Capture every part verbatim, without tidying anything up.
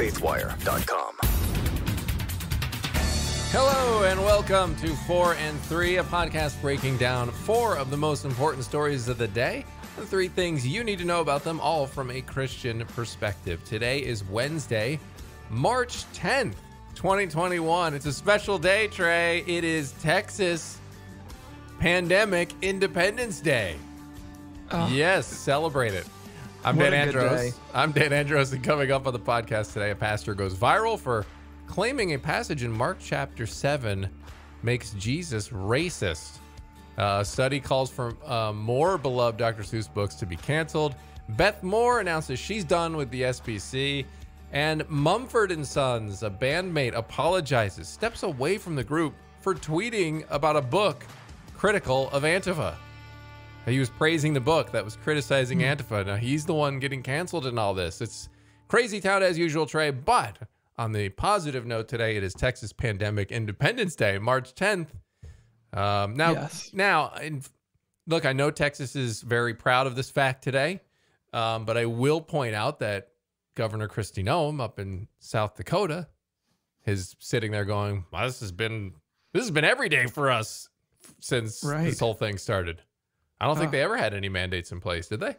faithwire dot com. Hello and welcome to four and three, a podcast breaking down four of the most important stories of the day and three things you need to know about them, all from a Christian perspective. Today is Wednesday, March tenth, twenty twenty-one. It's a special day, Trey. It is Texas Pandemic Independence Day. Oh. Yes, celebrate it. I'm what Dan Andros. I'm Dan Andros, and coming up on the podcast today, a pastor goes viral for claiming a passage in Mark chapter seven makes Jesus racist. Uh, study calls for uh, more beloved Doctor Seuss books to be canceled. Beth Moore announces she's done with the S B C. And Mumford and Sons, a bandmate, apologizes, steps away from the group for tweeting about a book critical of Antifa. He was praising the book that was criticizing Antifa. Now he's the one getting canceled in all this. It's crazy town as usual, Trey. But on the positive note today, it is Texas Pandemic Independence Day, March tenth. Um, now, yes. now, in, look, I know Texas is very proud of this fact today, um, but I will point out that Governor Kristi Noem up in South Dakota is sitting there going, well, this has been this has been every day for us since right. this whole thing started. I don't think oh. they ever had any mandates in place, did they?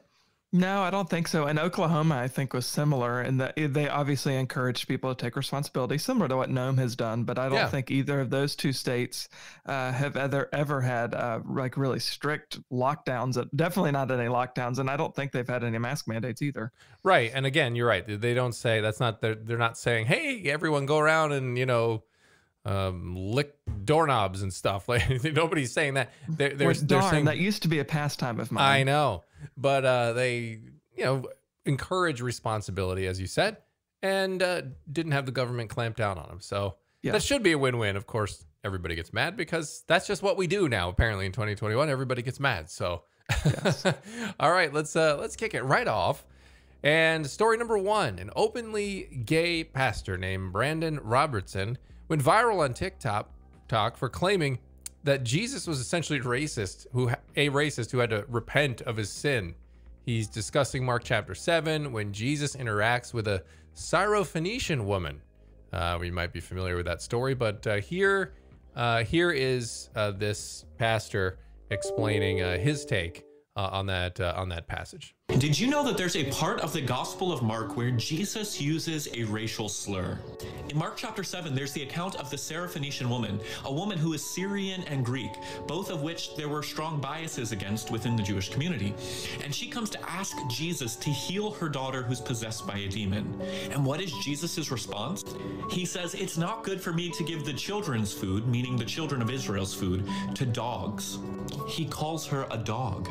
No, I don't think so. And Oklahoma, I think, was similar in that they obviously encouraged people to take responsibility, similar to what Noem has done. But I don't yeah. think either of those two states uh, have ever, ever had uh, like really strict lockdowns, definitely not any lockdowns. And I don't think they've had any mask mandates either. Right. And again, you're right. They don't say that's not they're, they're not saying, hey, everyone go around and, you know, um lick doorknobs and stuff. Like nobody's saying that. They're, they're, darn, they're saying that used to be a pastime of mine. I know, but uh they you know encourage responsibility, as you said, and uh didn't have the government clamp down on them. So yeah. that should be a win-win. Of course everybody gets mad because that's just what we do now, apparently. In twenty twenty-one everybody gets mad, so yes. All right, let's uh let's kick it right off. And story number one, an openly gay pastor named Brandon Robertson went viral on TikTok talk for claiming that Jesus was essentially racist, who a racist who had to repent of his sin. He's discussing Mark chapter seven when Jesus interacts with a Syrophoenician woman. Uh, we might be familiar with that story, but uh, here, uh, here is uh, this pastor explaining uh, his take uh, on that uh, on that passage. Did you know that there's a part of the Gospel of Mark where Jesus uses a racial slur? In Mark chapter seven, there's the account of the Syrophoenician woman, a woman who is Syrian and Greek, both of which there were strong biases against within the Jewish community. And she comes to ask Jesus to heal her daughter who's possessed by a demon. And what is Jesus's response? He says, it's not good for me to give the children's food, meaning the children of Israel's food, to dogs. He calls her a dog.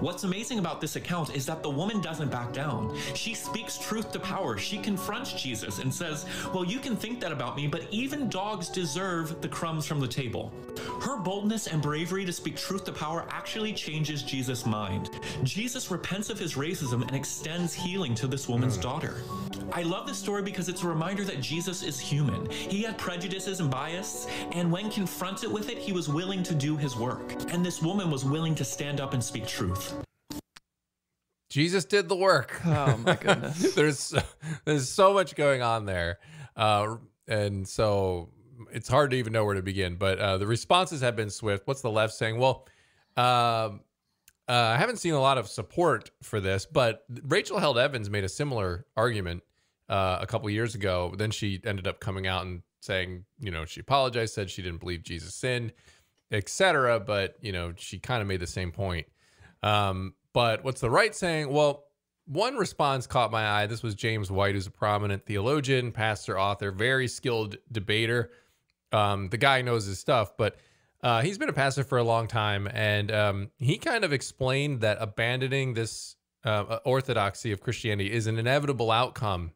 What's amazing about this account is that the woman doesn't back down. She speaks truth to power. She confronts Jesus and says, well, you can think that about me, but even dogs deserve the crumbs from the table. Her boldness and bravery to speak truth to power actually changes Jesus' mind. Jesus repents of his racism and extends healing to this woman's daughter. I love this story because it's a reminder that Jesus is human. He had prejudices and bias, and when confronted with it, he was willing to do his work. And this woman was willing to stand up and speak truth. Jesus did the work. Oh my goodness. there's there's so much going on there, uh, and so it's hard to even know where to begin. But uh, the responses have been swift. What's the left saying? Well, uh, uh, I haven't seen a lot of support for this, but Rachel Held Evans made a similar argument uh, a couple years ago. Then she ended up coming out and saying, you know, she apologized, said she didn't believe Jesus sinned, et cetera. But you know, she kind of made the same point. Um, But what's the right saying? Well, one response caught my eye. This was James White, who's a prominent theologian, pastor, author, very skilled debater. Um, the guy knows his stuff, but uh, he's been a pastor for a long time. And um, he kind of explained that abandoning this uh, orthodoxy of Christianity is an inevitable outcome.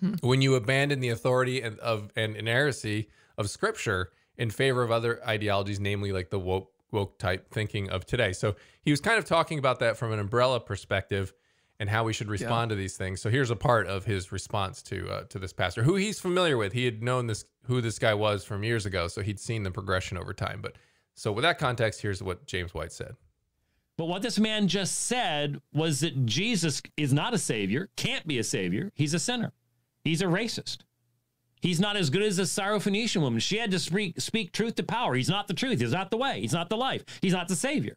Hmm. When you abandon the authority and, of and inerrancy of Scripture in favor of other ideologies, namely like the woke woke type thinking of today. So he was kind of talking about that from an umbrella perspective and how we should respond yeah. to these things. So here's a part of his response to uh, to this pastor, who he's familiar with. He had known this who this guy was from years ago, so he'd seen the progression over time. But so with that context, here's what James White said. But what this man just said was that Jesus is not a savior, can't be a savior. He's a sinner. He's a racist. He's not as good as the Syrophoenician woman. She had to speak, speak truth to power. He's not the truth. He's not the way. He's not the life. He's not the savior.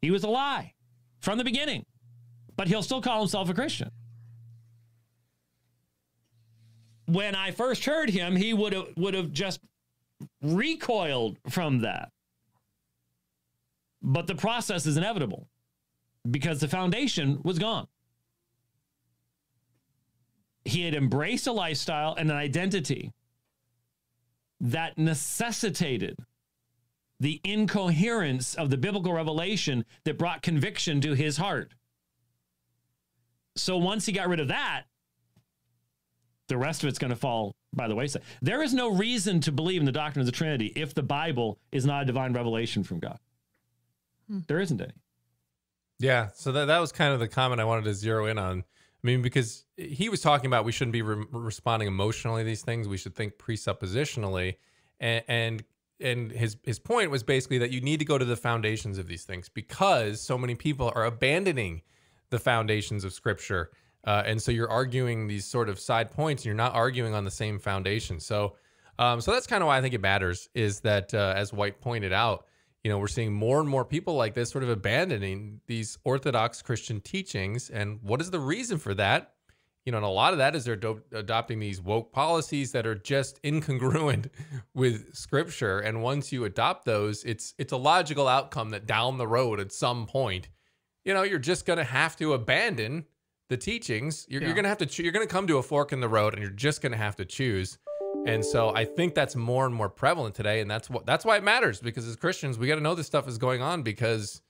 He was a lie from the beginning, but he'll still call himself a Christian. When I first heard him, he would have would have just recoiled from that. But the process is inevitable because the foundation was gone. He had embraced a lifestyle and an identity that necessitated the incoherence of the biblical revelation that brought conviction to his heart. So once he got rid of that, the rest of it's going to fall by the wayside. There is no reason to believe in the doctrine of the Trinity if the Bible is not a divine revelation from God. Hmm. There isn't any. Yeah, so that, that was kind of the comment I wanted to zero in on. I mean, because he was talking about we shouldn't be re responding emotionally to these things. We should think presuppositionally. And, and and his his point was basically that you need to go to the foundations of these things because so many people are abandoning the foundations of Scripture. Uh, and so you're arguing these sort of side points, and you're not arguing on the same foundation. So um, so that's kind of why I think it matters, is that, uh, as White pointed out, you know, we're seeing more and more people like this sort of abandoning these Orthodox Christian teachings. And what is the reason for that? You know, and a lot of that is they're do- adopting these woke policies that are just incongruent with Scripture. And once you adopt those, it's it's a logical outcome that down the road at some point, you know, you're just going to have to abandon the teachings. You're, yeah. you're going to have to, you're going to come to a fork in the road, and you're just going to have to choose. And so I think that's more and more prevalent today, and that's what that's why it matters, because as Christians we got to know this stuff is going on, because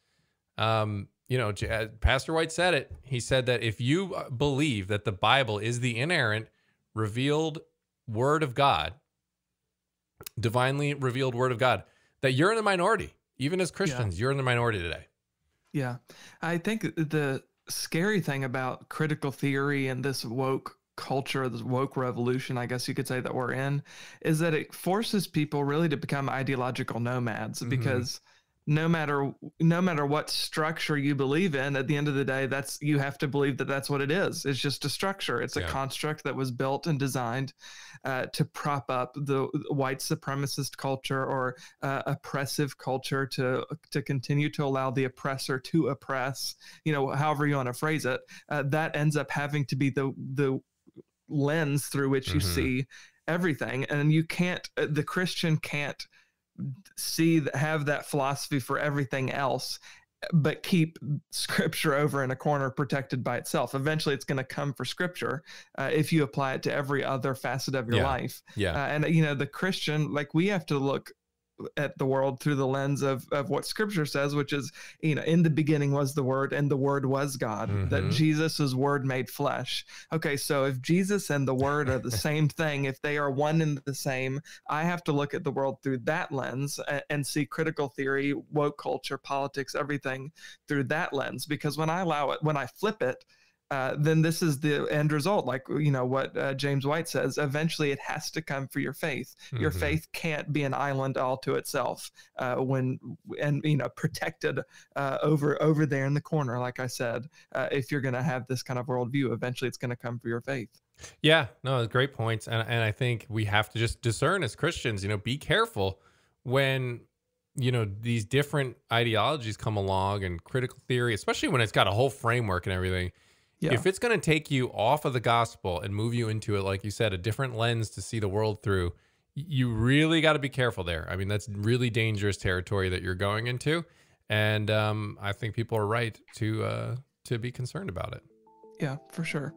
um you know, Pastor White said it. He said that if you believe that the Bible is the inerrant revealed word of God, divinely revealed word of God, that you're in the minority. Even as Christians, yeah. you're in the minority today. Yeah. I think the scary thing about critical theory and this woke culture, this woke revolution, I guess you could say, that we're in, is that it forces people really to become ideological nomads, mm-hmm. because no matter no matter what structure you believe in, at the end of the day, that's you have to believe that that's what it is. It's just a structure. It's yeah. a construct that was built and designed uh, to prop up the white supremacist culture or uh, oppressive culture to to continue to allow the oppressor to oppress. You know, however you want to phrase it, uh, that ends up having to be the the lens through which you mm-hmm. see everything. And you can't, the Christian can't see that, have that philosophy for everything else, but keep Scripture over in a corner protected by itself. Eventually it's going to come for Scripture uh, if you apply it to every other facet of your yeah. life. Yeah. Uh, and you know, the Christian, like, we have to look at the world through the lens of, of what Scripture says, which is, you know, in the beginning was the Word, and the Word was God, mm-hmm. that Jesus is Word made flesh. Okay, so if Jesus and the Word are the same thing, if they are one and the same, I have to look at the world through that lens and, and see critical theory, woke culture, politics, everything through that lens. Because when I allow it, when I flip it, Uh, then this is the end result. Like, you know, what uh, James White says, eventually it has to come for your faith. Your mm-hmm. faith can't be an island all to itself uh, when, and, you know, protected uh, over, over there in the corner. Like I said, uh, if you're going to have this kind of worldview, eventually it's going to come for your faith. Yeah, no, great points. And, and I think we have to just discern as Christians, you know, be careful when, you know, these different ideologies come along, and critical theory, especially when it's got a whole framework and everything. Yeah. If it's going to take you off of the gospel and move you into it, like you said, a different lens to see the world through, you really got to be careful there. I mean, that's really dangerous territory that you're going into. And um, I think people are right to, uh, to be concerned about it. Yeah, for sure.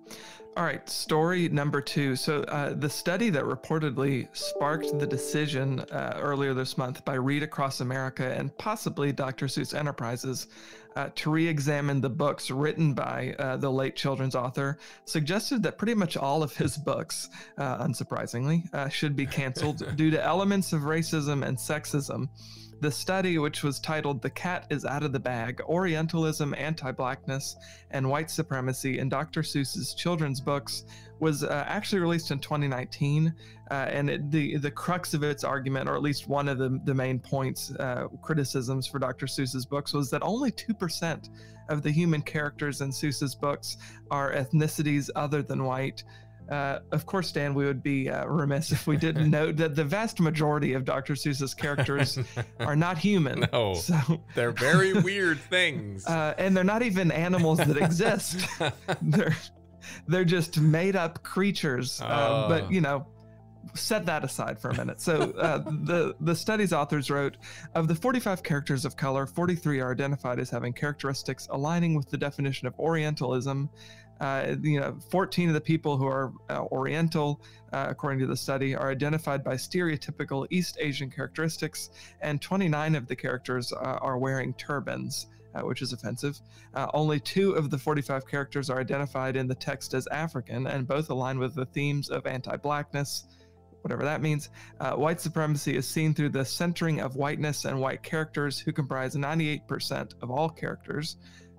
All right, story number two. So uh, the study that reportedly sparked the decision uh, earlier this month by Read Across America and possibly Doctor Seuss Enterprises uh, to re-examine the books written by uh, the late children's author suggested that pretty much all of his books, uh, unsurprisingly, uh, should be canceled due to elements of racism and sexism. The study, which was titled The Cat is Out of the Bag, Orientalism, Anti-Blackness, and White Supremacy in Doctor Seuss's Children's Books, was uh, actually released in twenty nineteen, uh, and it, the, the crux of its argument, or at least one of the, the main points, uh, criticisms for Doctor Seuss's books, was that only two percent of the human characters in Seuss's books are ethnicities other than white. Uh, of course, Dan, we would be uh, remiss if we didn't note that the vast majority of Doctor Seuss's characters are not human. No, so, they're very weird things. Uh, and they're not even animals that exist. They're, they're just made up creatures. Oh. Um, but, you know, set that aside for a minute. So uh, the, the study's authors wrote, of the forty-five characters of color, forty-three are identified as having characteristics aligning with the definition of Orientalism. Uh, you know, fourteen of the people who are uh, Oriental, uh, according to the study, are identified by stereotypical East Asian characteristics, and twenty-nine of the characters uh, are wearing turbans, uh, which is offensive. Uh, only two of the forty-five characters are identified in the text as African, and both align with the themes of anti-blackness, whatever that means. Uh, white supremacy is seen through the centering of whiteness and white characters, who comprise ninety-eight percent of all characters.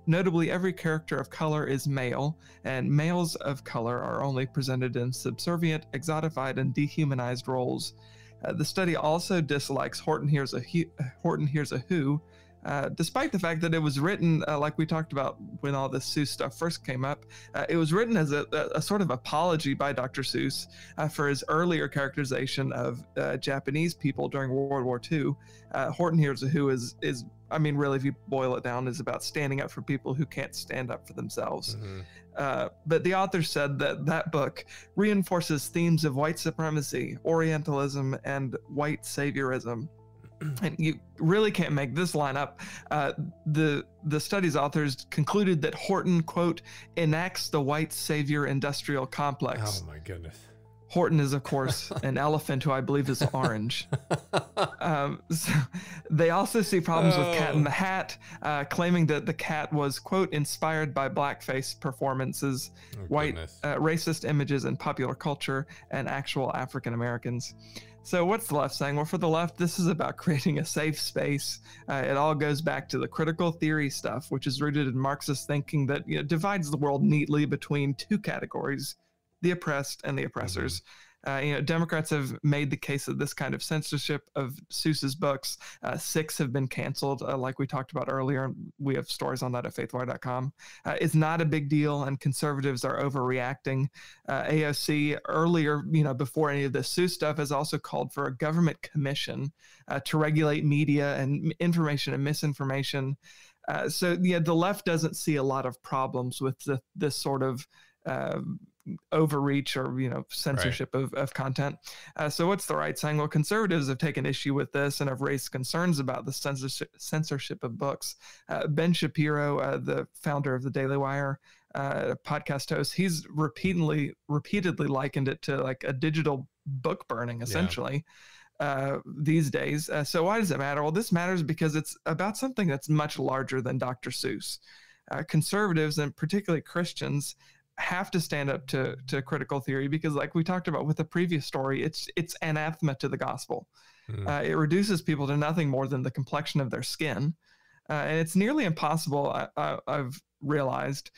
Notably, every character of color is male, and males of color are only presented in subservient, exotified, and dehumanized roles. Uh, the study also dislikes Horton Hears a Who, Horton Hears a Who uh, despite the fact that it was written, uh, like we talked about when all this Seuss stuff first came up, uh, it was written as a, a, a sort of apology by Doctor Seuss uh, for his earlier characterization of uh, Japanese people during World War Two. Uh, Horton Hears a Who is, is I mean, really, if you boil it down, is about standing up for people who can't stand up for themselves. Mm-hmm. Uh, but the author said that that book reinforces themes of white supremacy, Orientalism, and white saviorism. And you really can't make this line up. Uh, the the study's authors concluded that Horton, quote, enacts the white savior industrial complex. Oh, my goodness. Horton is, of course, an elephant who I believe is orange. Um, so they also see problems oh. with Cat in the Hat, uh, claiming that the cat was, quote, inspired by blackface performances, oh, white uh, racist images in popular culture, and actual African Americans. So what's the left saying? Well, for the left, this is about creating a safe space. Uh, it all goes back to the critical theory stuff, which is rooted in Marxist thinking that, you know, divides the world neatly between two categories: the oppressed and the oppressors. Mm-hmm. Uh, you know, Democrats have made the case of this kind of censorship of Seuss's books. Uh, six have been canceled, uh, like we talked about earlier. We have stories on that at faithwire dot com. Uh, it's not a big deal, and conservatives are overreacting. Uh, A O C, earlier, you know, before any of the Seuss stuff, has also called for a government commission uh, to regulate media and information and misinformation. Uh, so, yeah, the left doesn't see a lot of problems with the, this sort of uh, overreach or, you know, censorship right. of, of content. Uh, so what's the right saying? Well, conservatives have taken issue with this and have raised concerns about the censorship, censorship of books. Uh, Ben Shapiro, uh, the founder of the Daily Wire, uh, podcast host, he's repeatedly, repeatedly likened it to like a digital book burning, essentially, yeah. uh, these days. Uh, so why does it matter? Well, this matters because it's about something that's much larger than Doctor Seuss. Uh, conservatives, and particularly Christians, have to stand up to to critical theory because, like we talked about with the previous story, it's it's anathema to the gospel. Mm. Uh, it reduces people to nothing more than the complexion of their skin, uh, and it's nearly impossible, I, I, I've realized,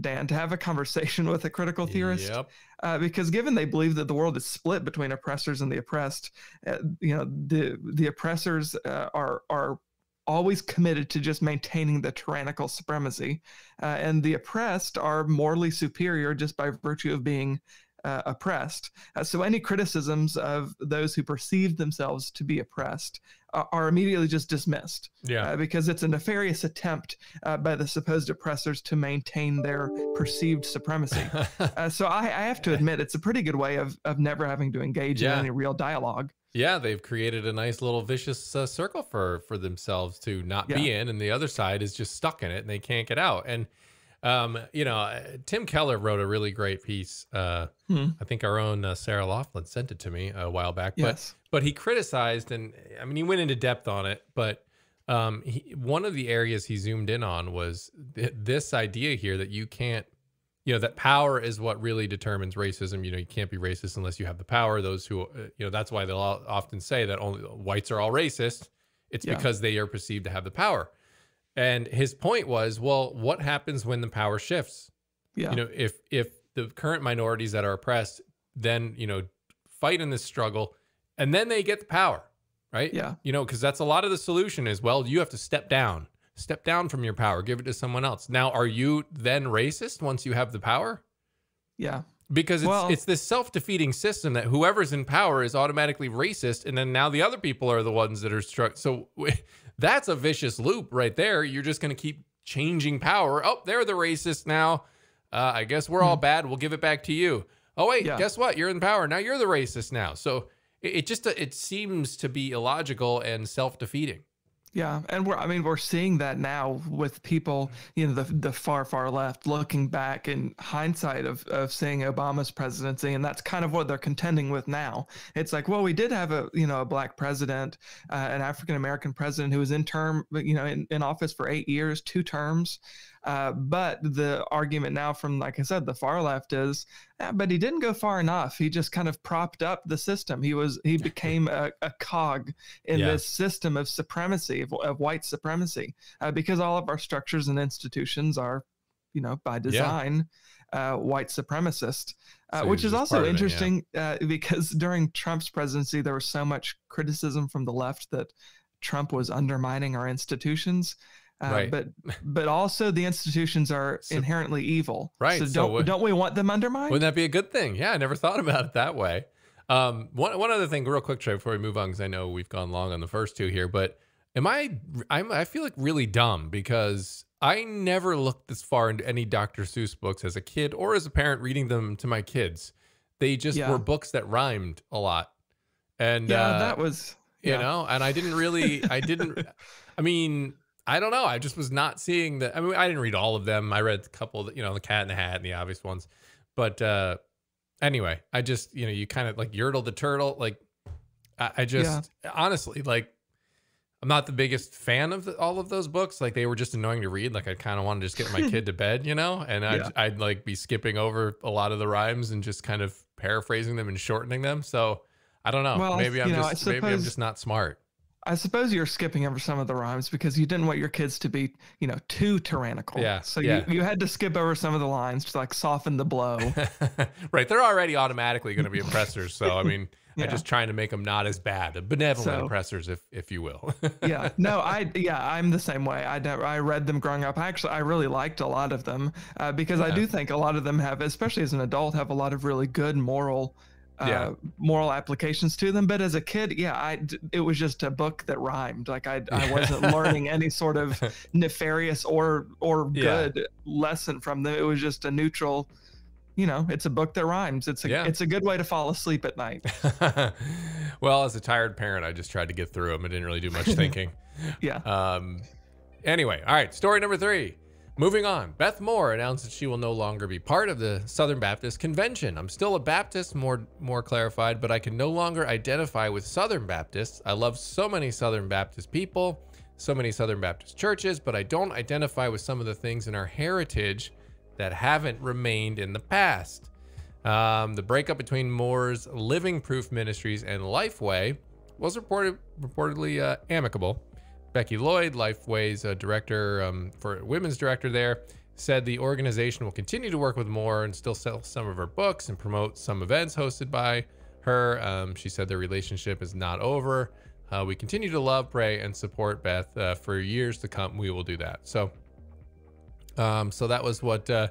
Dan, to have a conversation with a critical theorist, yep. uh, because given they believe that the world is split between oppressors and the oppressed, uh, you know, the the oppressors uh, are are always committed to just maintaining the tyrannical supremacy, uh, and the oppressed are morally superior just by virtue of being uh, oppressed. Uh, so any criticisms of those who perceive themselves to be oppressed uh, are immediately just dismissed, yeah. uh, because it's a nefarious attempt uh, by the supposed oppressors to maintain their perceived supremacy. uh, so I, I have to admit, it's a pretty good way of, of never having to engage yeah. in any real dialogue. Yeah, they've created a nice little vicious uh, circle for for themselves to not yeah. be in, and the other side is just stuck in it, and they can't get out. And, um, you know, Tim Keller wrote a really great piece. Uh, hmm. I think our own uh, Sarah Laughlin sent it to me a while back. Yes. But, but he criticized, and I mean, he went into depth on it, but um, he, one of the areas he zoomed in on was th this idea here that you can't, you know, that power is what really determines racism. You know, you can't be racist unless you have the power. Those who, you know, that's why they'll often say that only whites are all racist. It's yeah. because they are perceived to have the power. And his point was, well, what happens when the power shifts? Yeah. You know, if, if the current minorities that are oppressed, then, you know, fight in this struggle and then they get the power, right? Yeah. You know, because that's a lot of the solution is, well, you have to step down. Step down from your power, give it to someone else. Now, are you then racist once you have the power? Yeah. Because it's, well, it's this self-defeating system that whoever's in power is automatically racist, and then now the other people are the ones that are struck. So that's a vicious loop right there. You're just going to keep changing power. Oh, they're the racist now. Uh, I guess we're all bad. We'll give it back to you. Oh, wait, yeah. Guess what? You're in power. Now you're the racist now. So it, it just it seems to be illogical and self-defeating. Yeah, and we're I mean we're seeing that now with people, you know, the the far far left looking back in hindsight of of seeing Obama's presidency, and that's kind of what they're contending with now. It's like, well, we did have a you know a black president, uh, an African American president who was in term, you know, in, in office for eight years, two terms. Uh, but the argument now from, like I said, the far left is, eh, but he didn't go far enough. He just kind of propped up the system. He was, he became a, a cog in yeah. this system of supremacy, of, of white supremacy, uh, because all of our structures and institutions are, you know, by design, yeah. uh, white supremacist, uh, so which is also interesting it, yeah. uh, because during Trump's presidency, there was so much criticism from the left that Trump was undermining our institutions. Uh, right. But but also the institutions are so, inherently evil. Right. So don't so we, don't we want them undermined? Wouldn't that be a good thing? Yeah, I never thought about it that way. Um, one one other thing, real quick, Trey, before we move on, because I know we've gone long on the first two here. But am I? I'm, I feel like really dumb because I never looked this far into any Doctor Seuss books as a kid or as a parent reading them to my kids. They just yeah. were books that rhymed a lot, and yeah, uh, that was yeah. you know, and I didn't really, I didn't, I mean. I don't know. I just was not seeing the. I mean, I didn't read all of them. I read a couple, that, you know, the Cat in the Hat and the obvious ones. But uh, anyway, I just, you know, you kind of like Yurtle the Turtle. Like, I, I just yeah. honestly, like, I'm not the biggest fan of the, all of those books. Like, they were just annoying to read. Like, I kind of want to just get my kid to bed, you know, and I'd, yeah. I'd like be skipping over a lot of the rhymes and just kind of paraphrasing them and shortening them. So I don't know. Well, maybe I'm know, just suppose... maybe I'm just not smart. I suppose you're skipping over some of the rhymes because you didn't want your kids to be, you know, too tyrannical. Yeah. So yeah. You, you had to skip over some of the lines to like soften the blow. Right. They're already automatically going to be oppressors. So, I mean, yeah. I'm just trying to make them not as bad, benevolent so, oppressors, if, if you will. yeah. No, I, yeah, I'm the same way. I, I read them growing up. I actually, I really liked a lot of them uh, because yeah. I do think a lot of them have, especially as an adult, have a lot of really good moral Uh, yeah. moral applications to them, but as a kid, yeah, I it was just a book that rhymed. Like I, I wasn't learning any sort of nefarious or or good yeah. lesson from them. It was just a neutral, you know. It's a book that rhymes. It's a yeah. it's a good way to fall asleep at night. Well, as a tired parent, I just tried to get through them. I didn't really do much thinking. yeah. Um. Anyway, all right. Story number three. Moving on, Beth Moore announced that she will no longer be part of the Southern Baptist Convention. I'm still a Baptist, more, more clarified, but I can no longer identify with Southern Baptists. I love so many Southern Baptist people, so many Southern Baptist churches, but I don't identify with some of the things in our heritage that haven't remained in the past. Um, the breakup between Moore's Living Proof Ministries and Lifeway was reported, reportedly uh, amicable. Becky Lloyd, Lifeway's uh, director um, for women's director there, said the organization will continue to work with Moore and still sell some of her books and promote some events hosted by her. Um, she said their relationship is not over. Uh, we continue to love, pray, and support Beth uh, for years to come. We will do that. So, um, so that was what uh,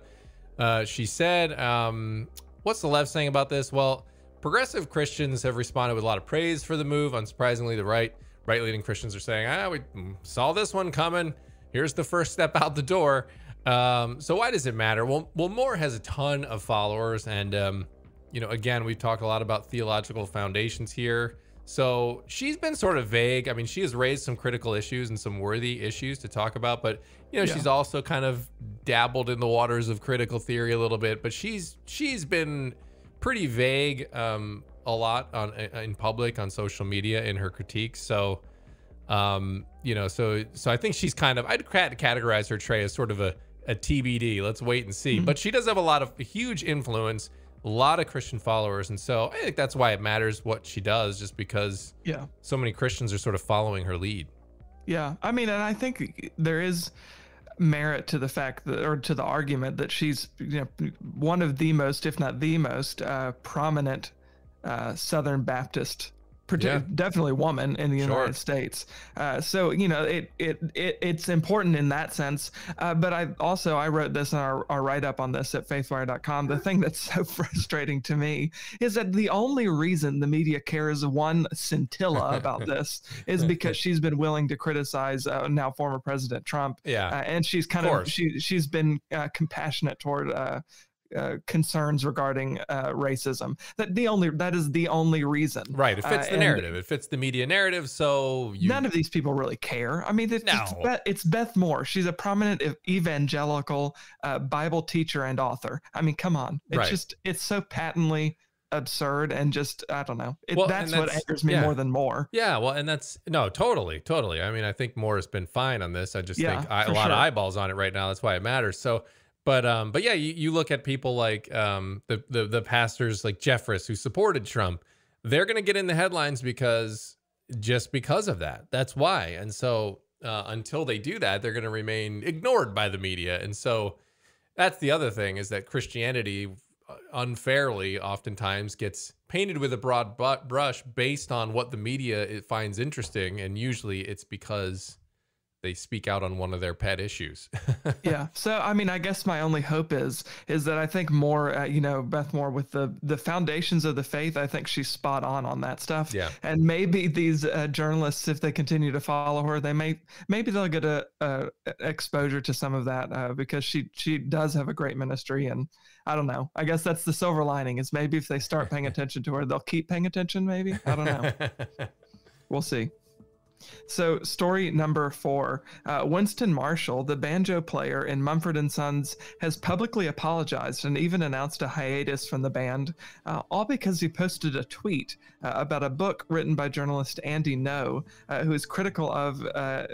uh, she said. Um, what's the left saying about this? Well, progressive Christians have responded with a lot of praise for the move. Unsurprisingly, the right. Right-leaning Christians are saying, ah, we saw this one coming. Here's the first step out the door. Um, so why does it matter? Well, well, Moore has a ton of followers. And, um, you know, again, we've talked a lot about theological foundations here. So she's been sort of vague. I mean, she has raised some critical issues and some worthy issues to talk about. But, you know, yeah. she's also kind of dabbled in the waters of critical theory a little bit. But she's she's been pretty vague. Um a lot on in public on social media in her critiques. So, um, you know, so, so I think she's kind of, I'd categorize her, Trey, as sort of a, a T B D, let's wait and see, mm-hmm. but she does have a lot of a huge influence, a lot of Christian followers. And so I think that's why it matters what she does, just because yeah. so many Christians are sort of following her lead. Yeah. I mean, and I think there is merit to the fact that, or to the argument that she's, you know, one of the most, if not the most, uh, prominent, Uh, Southern Baptist Yeah. Definitely woman in the United sure. States. Uh, so, you know, it, it, it, it's important in that sense. Uh, but I also, I wrote this in our, our write up on this at faithwire dot com. The thing that's so frustrating to me is that the only reason the media cares one scintilla about this is because she's been willing to criticize uh, now former President Trump. Yeah. Uh, and she's kind of, of she, she's been uh, compassionate toward, uh, Uh, concerns regarding uh, racism. That the only that is the only reason. Right. It fits uh, the narrative. It fits the media narrative. So you... none of these people really care. I mean, it's, no. it's, Beth, it's Beth Moore. She's a prominent evangelical uh, Bible teacher and author. I mean, come on. It's right. just it's so patently absurd and just I don't know. It, well, that's, that's what angers me yeah. more than Moore. Yeah. Well, and that's no, totally, totally. I mean, I think Moore has been fine on this. I just yeah, think I, a lot sure. of eyeballs on it right now. That's why it matters. So. But um, but yeah, you, you look at people like um the, the the pastors like Jeffress who supported Trump, they're gonna get in the headlines because just because of that. That's why. And so uh, until they do that, they're gonna remain ignored by the media. And so that's the other thing is that Christianity unfairly oftentimes gets painted with a broad brush based on what the media it finds interesting, and usually it's because they speak out on one of their pet issues. Yeah. So, I mean, I guess my only hope is, is that I think more, uh, you know, Beth Moore with the, the foundations of the faith, I think she's spot on on that stuff. Yeah. And maybe these uh, journalists, if they continue to follow her, they may, maybe they'll get a, a exposure to some of that uh, because she, she does have a great ministry. And I don't know, I guess that's the silver lining is maybe if they start paying attention to her, they'll keep paying attention. Maybe, I don't know. We'll see. So story number four, uh, Winston Marshall, the banjo player in Mumford and Sons, has publicly apologized and even announced a hiatus from the band, uh, all because he posted a tweet uh, about a book written by journalist Andy Ngo, uh, who is critical of uh,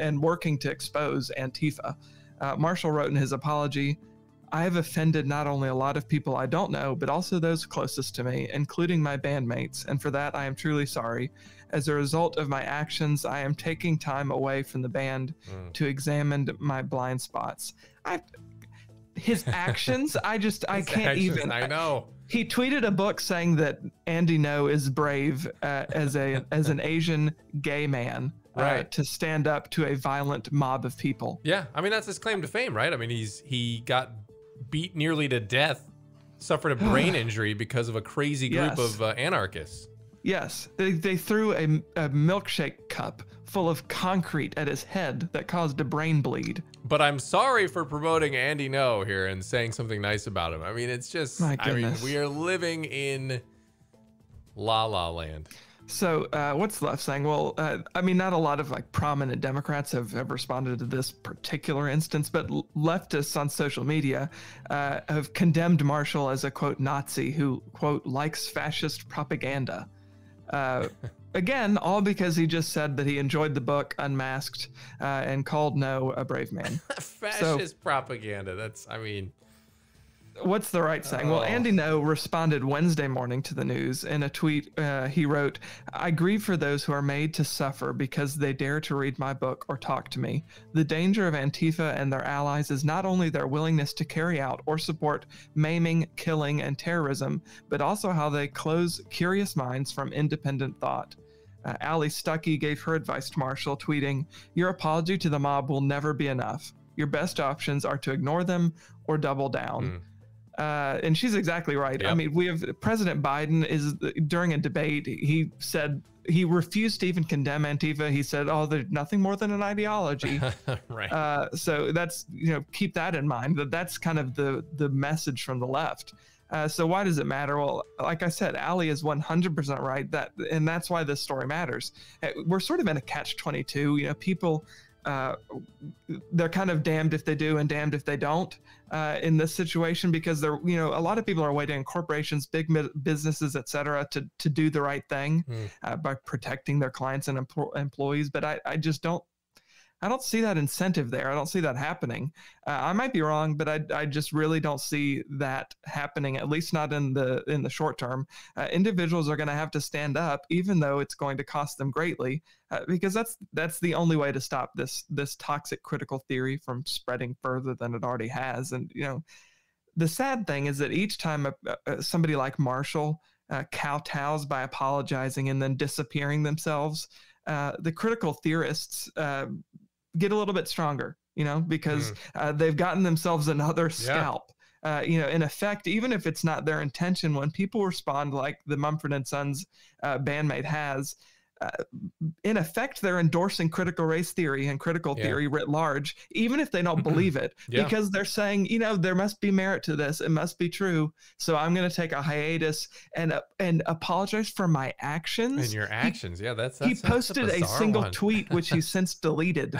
and working to expose Antifa. Uh, Marshall wrote in his apology, "I have offended not only a lot of people I don't know, but also those closest to me, including my bandmates, and for that I am truly sorry. As a result of my actions, I am taking time away from the band mm. to examine my blind spots." I, his actions, I just, I can't actions, even. I know. He tweeted a book saying that Andy Ngo is brave uh, as a as an Asian gay man. Right. Uh, to stand up to a violent mob of people. Yeah, I mean, that's his claim to fame, right? I mean, he's he got beat nearly to death, suffered a brain injury because of a crazy group yes. of uh, anarchists. Yes, they, they threw a, a milkshake cup full of concrete at his head that caused a brain bleed. But I'm sorry for promoting Andy Ngo here and saying something nice about him. I mean, it's just, My goodness. I mean, we are living in la la land. So uh, what's left saying? Well, uh, I mean, not a lot of like prominent Democrats have, have responded to this particular instance, but leftists on social media uh, have condemned Marshall as a, quote, Nazi who, quote, likes fascist propaganda. Uh, again, all because he just said that he enjoyed the book Unmasked uh, and called Ngo a brave man. Fascist so, propaganda. That's, I mean... What's the right saying? Oh. Well, Andy Ngo responded Wednesday morning to the news in a tweet. Uh, he wrote, "I grieve for those who are made to suffer because they dare to read my book or talk to me. The danger of Antifa and their allies is not only their willingness to carry out or support maiming, killing, and terrorism, but also how they close curious minds from independent thought." Uh, Allie Stuckey gave her advice to Marshall, tweeting, "Your apology to the mob will never be enough. Your best options are to ignore them or double down." Mm. Uh, and she's exactly right. Yep. I mean, we have President Biden is during a debate. He said he refused to even condemn Antifa. He said, "Oh, they're nothing more than an ideology." Right. Uh, so that's, you know, keep that in mind, that that's kind of the, the message from the left. Uh, so why does it matter? Well, like I said, Allie is one hundred percent right. That, and that's why this story matters. We're sort of in a catch twenty-two, you know, people, uh, they're kind of damned if they do and damned if they don't. Uh, in this situation, because they're, you know, a lot of people are waiting, corporations, big businesses, et cetera, to, to do the right thing mm. uh, by protecting their clients and empl employees. But I, I just don't, I don't see that incentive there. I don't see that happening. Uh, I might be wrong, but I, I just really don't see that happening, at least not in the, in the short term. Uh, individuals are going to have to stand up, even though it's going to cost them greatly, uh, because that's, that's the only way to stop this, this toxic critical theory from spreading further than it already has. And, you know, the sad thing is that each time a, a, somebody like Marshall uh, kowtows by apologizing and then disappearing themselves, uh, the critical theorists uh, get a little bit stronger, you know, because mm. uh, they've gotten themselves another scalp. Yeah. Uh, you know, in effect, even if it's not their intention, when people respond like the Mumford and Sons uh, bandmate has, uh, in effect, they're endorsing critical race theory and critical yeah. theory writ large, even if they don't believe it, yeah. because they're saying, you know, there must be merit to this. It must be true. So I'm going to take a hiatus and uh, and apologize for my actions. And your actions. He, yeah, that's, that's he posted that's a, a single one. tweet, which he's since deleted.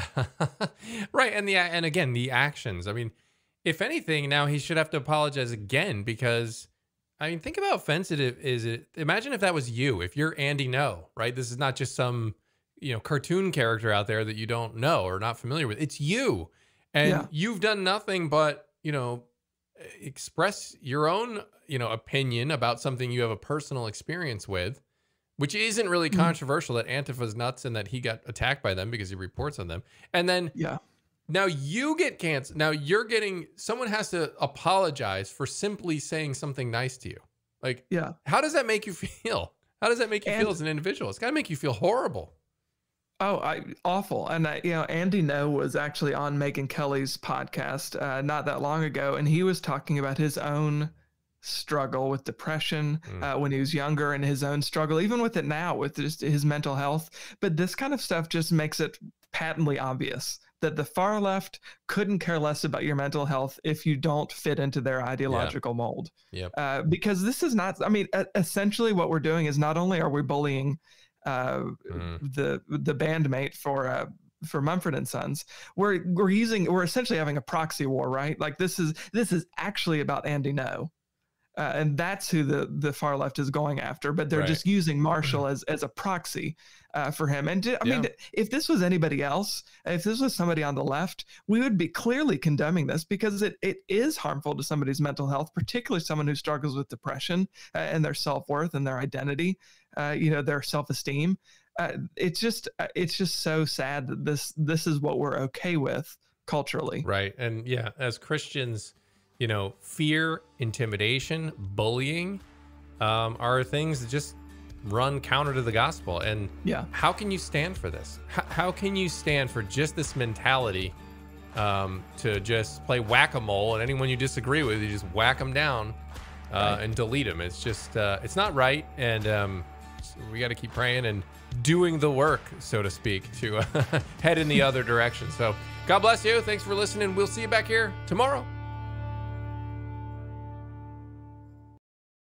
Right. And the and again, the actions. I mean, if anything, now he should have to apologize again because, I mean, think about how offensive it is. It imagine if that was you, if you're Andy Ngo, right? This is not just some, you know, cartoon character out there that you don't know or not familiar with. It's you, and yeah. you've done nothing but, you know, express your own, you know, opinion about something you have a personal experience with, which isn't really mm-hmm. controversial. That Antifa's nuts and that he got attacked by them because he reports on them, and then yeah. now you get canceled. Now you're getting, someone has to apologize for simply saying something nice to you. Like, yeah. how does that make you feel? How does that make you and, feel as an individual? It's gotta make you feel horrible. Oh, I, awful. And I, you know, Andy Ngo was actually on Megyn Kelly's podcast uh, not that long ago. And he was talking about his own struggle with depression mm. uh, when he was younger, and his own struggle, even with it now, with just his mental health. But this kind of stuff just makes it patently obvious that the far left couldn't care less about your mental health if you don't fit into their ideological yeah. mold. Yep. Uh, because this is not, I mean, essentially what we're doing is not only are we bullying uh, mm. the the bandmate for uh, for Mumford and Sons, we're we're using we're essentially having a proxy war, right? Like this is this is actually about Andy Ngo. Uh, and that's who the, the far left is going after, but they're right. just using Marshall as, as a proxy uh, for him. And I yeah. mean, if this was anybody else, if this was somebody on the left, we would be clearly condemning this because it, it is harmful to somebody's mental health, particularly someone who struggles with depression uh, and their self-worth and their identity, uh, you know, their self-esteem. Uh, it's just, it's just so sad that this, this is what we're okay with culturally. Right. And yeah, as Christians, you know, fear, intimidation, bullying um, are things that just run counter to the gospel. And yeah. how can you stand for this? H how can you stand for just this mentality um, to just play whack-a-mole, and anyone you disagree with, you just whack them down uh, right. and delete them? It's just, uh, it's not right. And um, we got to keep praying and doing the work, so to speak, to uh, head in the other direction. So God bless you. Thanks for listening. We'll see you back here tomorrow.